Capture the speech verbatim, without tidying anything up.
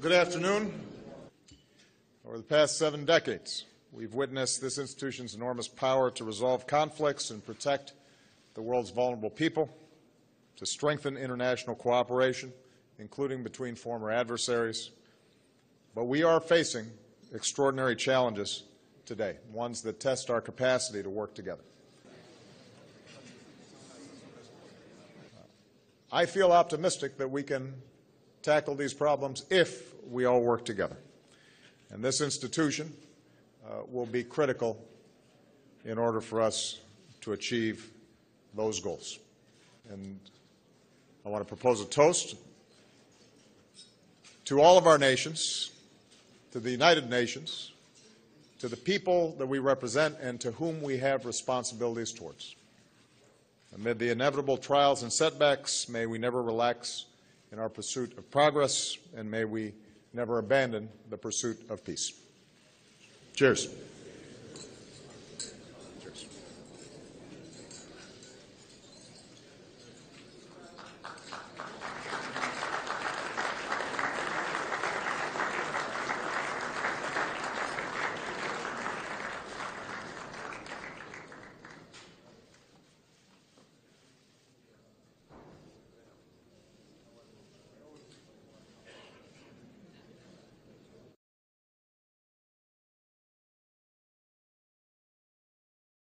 Good afternoon. Over the past seven decades, we've witnessed this institution's enormous power to resolve conflicts and protect the world's vulnerable people, to strengthen international cooperation, including between former adversaries. But we are facing extraordinary challenges today, ones that test our capacity to work together. I feel optimistic that we can tackle these problems if we all work together. And this institution uh, will be critical in order for us to achieve those goals. And I want to propose a toast to all of our nations, to the United Nations, to the people that we represent and to whom we have responsibilities towards. Amid the inevitable trials and setbacks, may we never relax in our pursuit of progress, and may we never abandon the pursuit of peace. Cheers.